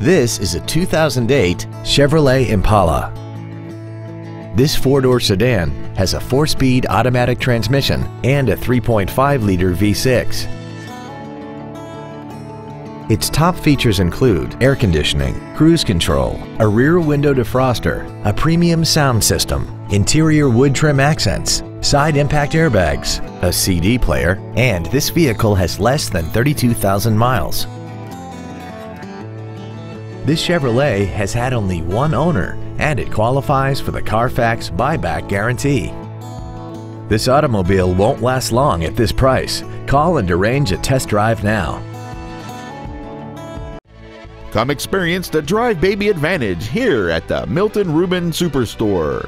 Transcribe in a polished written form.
This is a 2008 Chevrolet Impala. This four-door sedan has a four-speed automatic transmission and a 3.5-liter V6. Its top features include air conditioning, cruise control, a rear window defroster, a premium sound system, interior wood trim accents, side impact airbags, a CD player, and this vehicle has less than 32,000 miles. This Chevrolet has had only one owner, and it qualifies for the Carfax buyback guarantee. This automobile won't last long at this price. Call and arrange a test drive now. Come experience the Drive Baby Advantage here at the Milton Ruben Superstore.